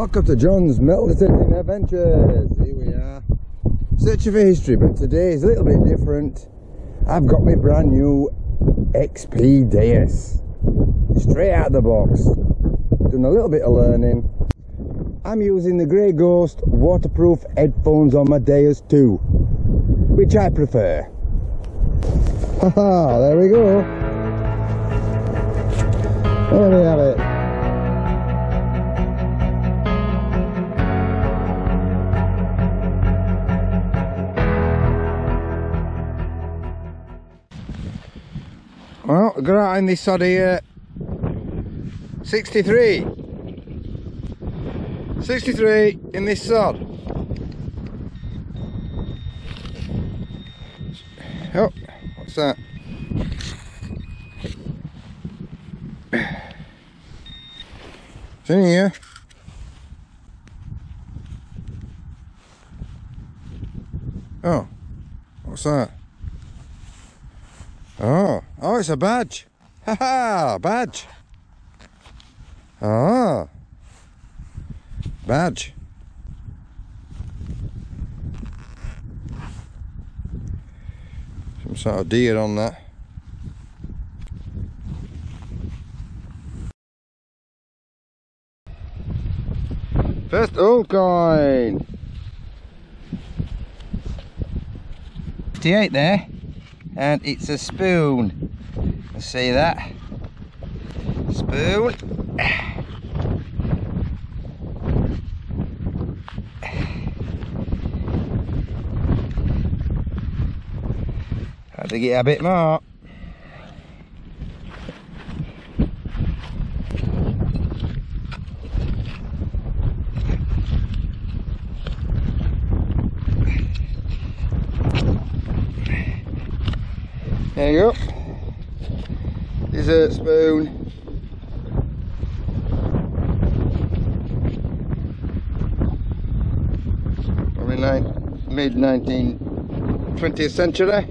Welcome to John's Milton Adventures. Here we are, searching for history, but today is a little bit different. I've got my brand new XP Deus, straight out of the box. Done a little bit of learning. I'm using the Grey Ghost waterproof headphones on my Deus 2, which I prefer. Haha, there we go. There we have it. Well, got out in this sod here, 63 in this sod. Oh, what's that? It's in here. Oh, what's that? Oh, it's a badge. Haha, badge. Ah, badge. Some sort of deer on that. First old coin. 58 there. And it's a spoon. You see that? Spoon. Had to get a bit more. There you go, dessert spoon. Probably mid 20th century.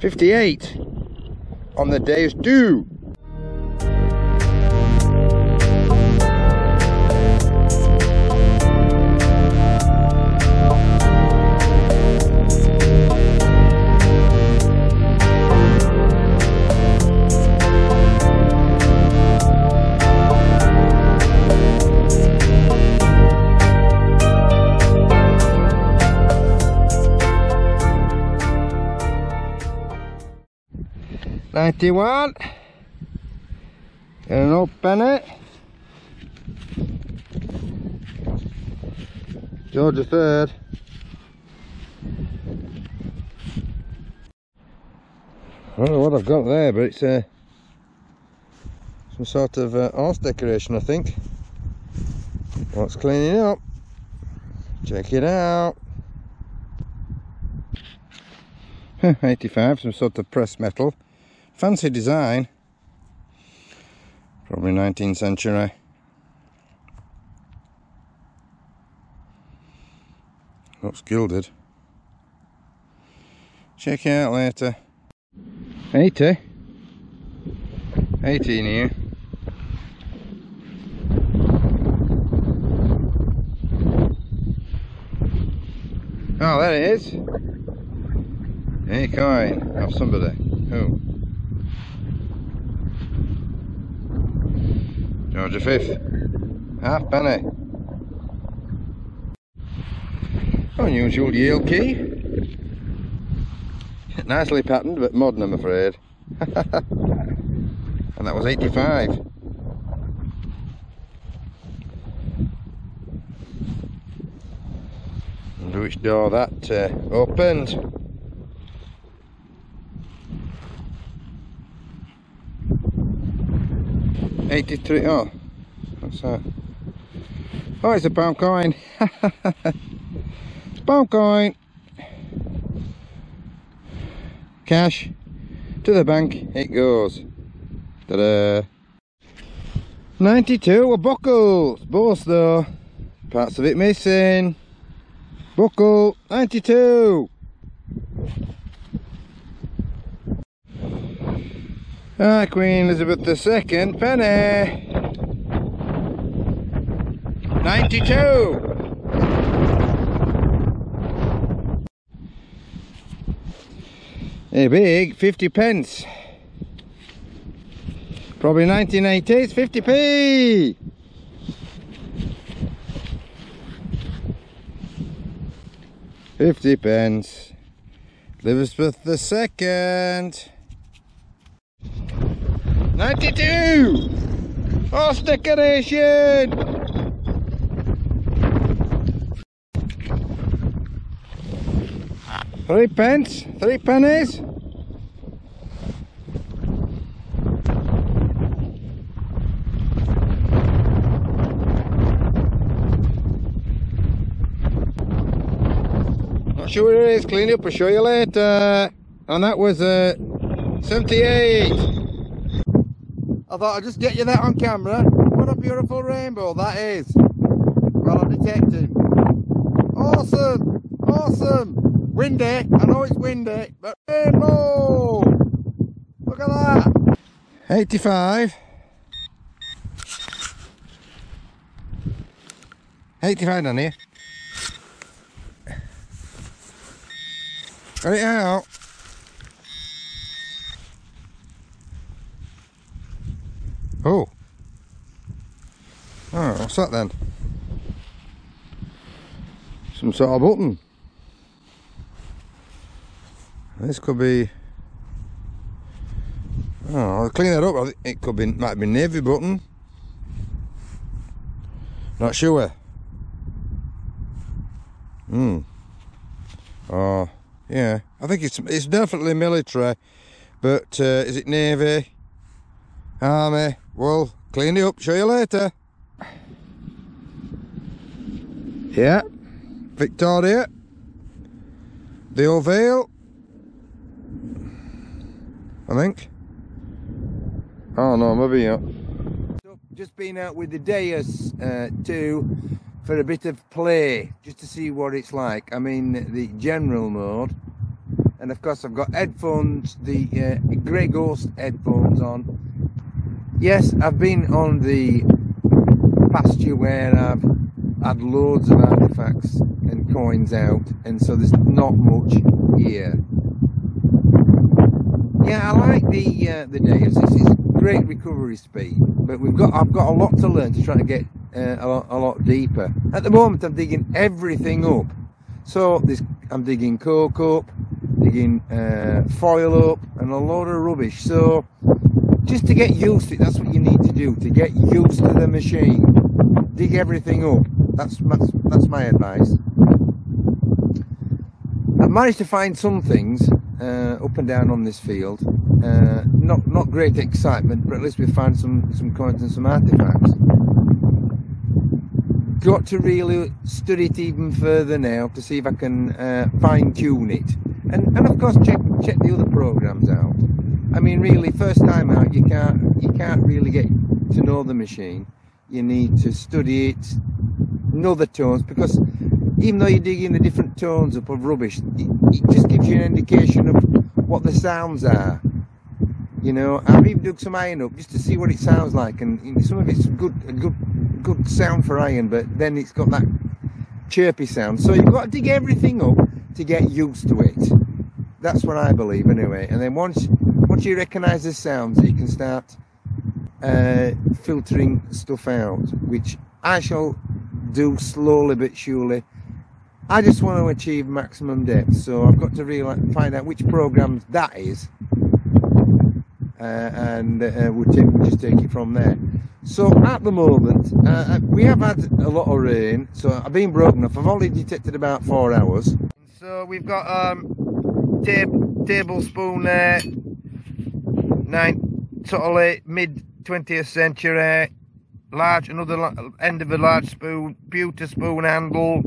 '58 on the Deus 2. '91, and open it. George the Third. I don't know what I've got there, but it's some sort of horse decoration, I think. What's cleaning up? Check it out. 85, some sort of pressed metal. Fancy design, probably 19th century. Looks gilded. Check it out later. 80 in here. Oh, there it is. A coin of somebody. Who? George V, half penny. Unusual yield key. Nicely patterned, but modern, I'm afraid. And that was 85. Under which door that opened. '83, oh, what's that? Oh, it's a pound coin. It's a pound coin. Cash to the bank it goes. Ta-da. 92 were buckles, both though. Parts of it missing. Buckle 92. Queen Elizabeth the Second penny. 92. A big 50p. Probably 1980s, 50p. Elizabeth the Second. 92. Horse decoration. Three pennies. Sure it is, clean up, I'll show you later. And that was 78. I thought I'd just get you that on camera. What a beautiful rainbow that is. Well, I'm detecting. Awesome, awesome. Windy, I know it's windy, but rainbow. Look at that. 85. 85 on here. Got it out. What's that then? Some sort of button. This could be. Oh, I'll clean that up. I think it could be, might be navy button. Not sure. Yeah, I think it's definitely military, but is it navy, army? Well, clean it up, show you later. Yeah, Victoria, the Oval, I think. Oh no, maybe not. Just been out with the Deus 2. For a bit of play, just to see what it's like. I'm in the general mode, and of course I've got headphones, the Grey Ghost headphones on. Yes, I've been on the pasture where I've had loads of artifacts and coins out, and so there's not much here. Yeah, I like the Deus. It's great recovery speed, but I've got a lot to learn to try to get a lot deeper. At the moment I'm digging everything up, so I'm digging coke up, digging foil up, and a lot of rubbish. So just to get used to it, that's what you need to do, to get used to the machine. Dig everything up. That's my advice. I've managed to find some things up and down on this field. Not great excitement, but at least we found some coins and some artifacts. Got to really study it even further now to see if I can fine-tune it, and of course check the other programs out. I mean, really, first time out you can't really get to know the machine. You need to study it, know the tones, because even though you're digging the different tones up of rubbish, it just gives you an indication of what the sounds are. You know, I've even dug some iron up just to see what it sounds like, and some of it's good sound for iron, but then it's got that chirpy sound. So you've got to dig everything up to get used to it. That's what I believe anyway. And then once you recognise the sounds, you can start filtering stuff out, which I shall do slowly but surely. I just want to achieve maximum depth, so I've got to really find out which programs that is, and we'll just take it from there. So at the moment, we have had a lot of rain, so I've been broken off. I've only detected about 4 hours. So we've got tablespoon there, totally mid 20th century, large, another end of a large spoon, pewter spoon handle.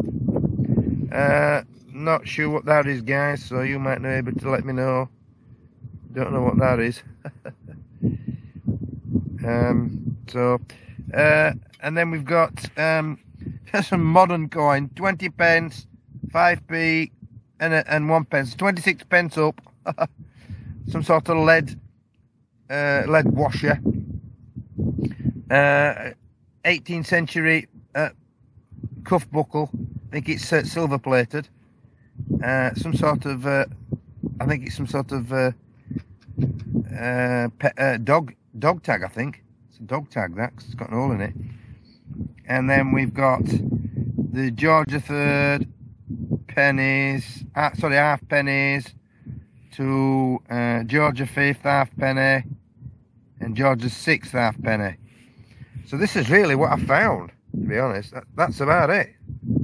Not sure what that is, guys, so you might be able to let me know. Don't know what that is. And then we've got some modern coin, 20p, 5p, and 1p, 26p up. Some sort of lead lead washer. 18th century cuff buckle. I think it's silver plated. Some sort of, I think it's some sort of dog tag. I think it's a dog tag. That's got an hole in it. And then we've got the George the Third pennies. Sorry, half pennies. To George V halfpenny and George VI halfpenny. So this is really what I found, to be honest. That's about it.